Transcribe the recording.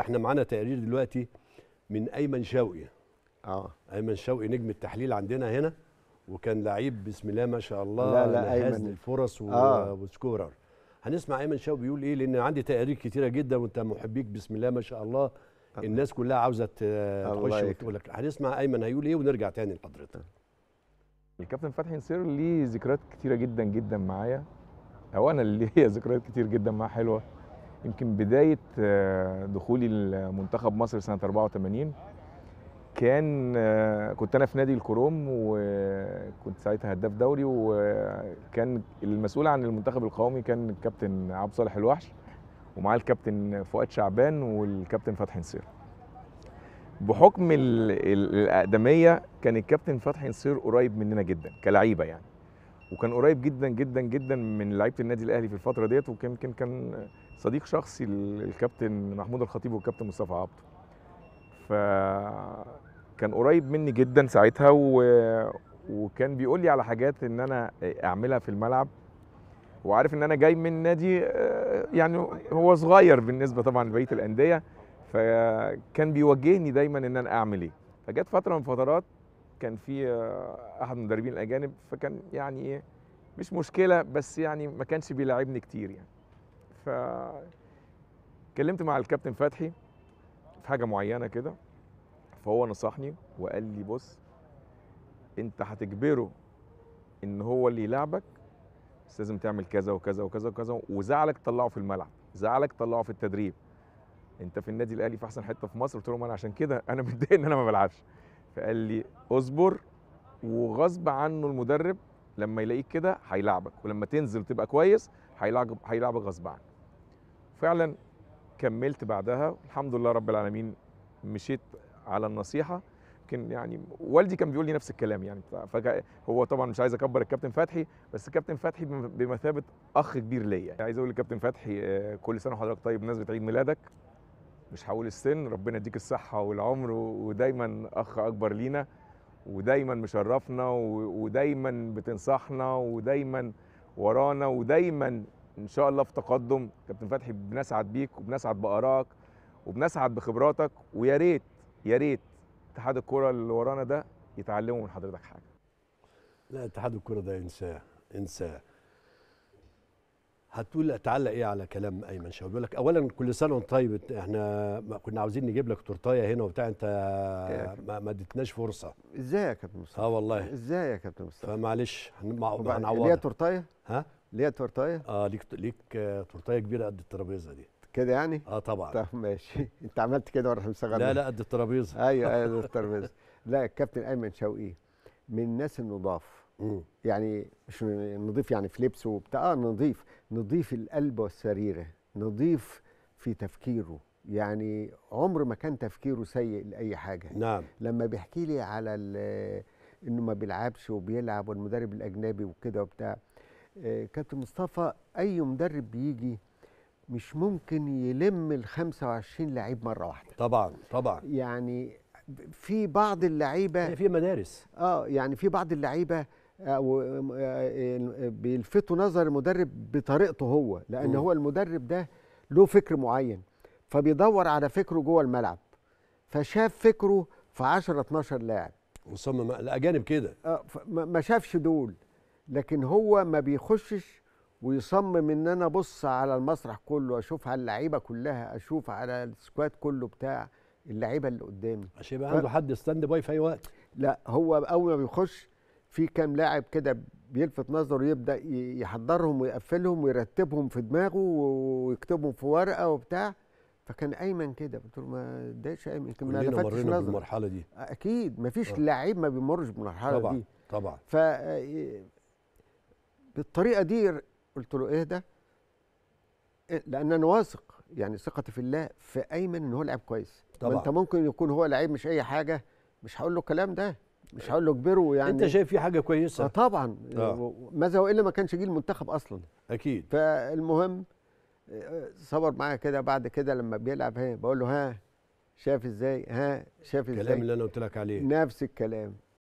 احنا معانا تقرير دلوقتي من أيمن شوقي. أيمن شوقي نجم التحليل عندنا هنا، وكان لعيب بسم الله ما شاء الله، لا أيمن الفرص وسكورر. هنسمع أيمن شوقي بيقول إيه، لأن عندي تقارير كتيرة جدا وأنت محبيك بسم الله ما شاء الله، الناس كلها عاوزة تخش وتقول لك. هنسمع أيمن هيقول إيه ونرجع تاني لحضرتك. الكابتن فتحي نصير ليه ذكريات كتيرة جدا جدا معايا، أو أنا اللي ليا ذكريات كتير جدا معاه حلوة. يمكن بداية دخولي لمنتخب مصر سنة 84 كنت أنا في نادي الكروم، وكنت ساعتها هداف دوري، وكان المسؤول عن المنتخب القومي كان الكابتن عبد صالح الوحش، ومعاه الكابتن فؤاد شعبان والكابتن فتحي نصير. بحكم الأقدمية كان الكابتن فتحي نصير قريب مننا جدا كلعيبة يعني، وكان قريب جدا جدا جدا من لعيبه النادي الاهلي في الفتره ديت، ويمكن كان صديق شخصي الكابتن محمود الخطيب والكابتن مصطفى عبده. فكان قريب مني جدا ساعتها، وكان بيقول لي على حاجات ان انا اعملها في الملعب، وعارف ان انا جاي من نادي يعني هو صغير بالنسبه طبعا لبقيه الانديه، فكان بيوجهني دايما ان انا اعمل ايه. فجت فتره من فترات كان في احد المدربين الاجانب، فكان يعني ايه مش مشكله، بس يعني ما كانش بيلاعبني كتير يعني. فكلمت مع الكابتن فتحي في حاجه معينه كده، فهو نصحني وقال لي بص، انت هتجبره ان هو اللي يلعبك، بس لازم تعمل كذا وكذا وكذا وكذا، وزعلك طلعه في الملعب، زعلك طلعه في التدريب. انت في النادي الاهلي في احسن حته في مصر. قلت له ما انا عشان كده انا متضايق ان انا ما بلعبش. فقال لي اصبر، وغصب عنه المدرب لما يلاقيك كده هيلعبك، ولما تنزل تبقى كويس هيلعبك غصب عنه. فعلا كملت بعدها الحمد لله رب العالمين، مشيت على النصيحه. يمكن يعني والدي كان بيقول لي نفس الكلام يعني، هو طبعا مش عايز اكبر الكابتن فتحي، بس الكابتن فتحي بمثابه اخ كبير ليا يعني. عايز اقول للكابتن فتحي كل سنه وحضرتك طيب بمناسبه عيد ميلادك، مش هقول السن، ربنا يديك الصحة والعمر، ودايما أخ أكبر لينا، ودايما مشرفنا، ودايما بتنصحنا، ودايما ورانا، ودايما إن شاء الله في تقدم. كابتن فتحي بنسعد بيك، وبنسعد بآرائك، وبنسعد بخبراتك، ويا ريت يا ريت اتحاد الكرة اللي ورانا ده يتعلموا من حضرتك حاجة. لا اتحاد الكرة ده انساه. هتقول اتعلق ايه على كلام ايمن شوقي؟ بيقول لك اولا كل سنه وانت طيب، احنا كنا عاوزين نجيب لك تورتايه هنا وبتاع، انت ما اديتناش فرصه. ازاي يا كابتن مصطفى؟ والله ازاي يا كابتن مصطفى؟ فمعلش هنعوضها. ليها تورتايه؟ ها؟ ليها تورتايه؟ ليك تورتايه كبيره قد الترابيزه دي كده يعني؟ طبعا. طب ماشي، انت عملت كده وانا مستغرب. لا قد الترابيزه. ايوه قد الترابيزه. لا الكابتن ايمن شوقي من الناس النضاف يعني، مش نضيف يعني في لبسه وبتاع، نضيف القلب والسريره، نضيف في تفكيره يعني، عمر ما كان تفكيره سيء لاي حاجه. نعم. لما بيحكي لي على انه ما بيلعبش وبيلعب والمدرب الاجنبي وكده وبتاع، كابتن مصطفى اي مدرب بيجي مش ممكن يلم ال 25 لعيب مره واحده. طبعا يعني في بعض اللعيبه في مدارس يعني في بعض اللعيبه بيلفتوا نظر المدرب بطريقته هو، لان هو المدرب ده له فكر معين، فبيدور على فكره جوه الملعب، فشاف فكره في 10 12 لاعب وصمم الاجانب كده، ما شافش دول، لكن هو ما بيخشش ويصمم ان انا ابص على المسرح كله، اشوف على اللعيبه كلها، اشوف على السكواد كله بتاع اللعيبه اللي قدامي، عشان يبقى عنده حد ستاند باي في اي وقت. لا هو اول ما بيخش في كام لاعب كده بيلفت نظره، يبدا يحضرهم ويقفلهم ويرتبهم في دماغه ويكتبهم في ورقه وبتاع. فكان ايمن كده، قلت له ما تضايقش ايمن، ما لفتش نظره بالمرحله دي اكيد، ما فيش لعيب ما بيمرش بالمرحله دي طبعا. ف بالطريقه دي قلت له اهدى، لان انا واثق يعني، ثقتي في الله في ايمن ان هو لعيب كويس طبعا. ما انت ممكن يكون هو لعيب مش اي حاجه، مش هقول له الكلام ده، مش هقول له اجبره يعني، انت شايف في حاجه كويسه طبعا. ماذا والا ما كانش جه المنتخب اصلا اكيد. فالمهم صبر معايا كده، بعد كده لما بيلعب بقول له ها شاف ازاي، ها شاف ازاي، الكلام اللي انا قلت لك عليه نفس الكلام.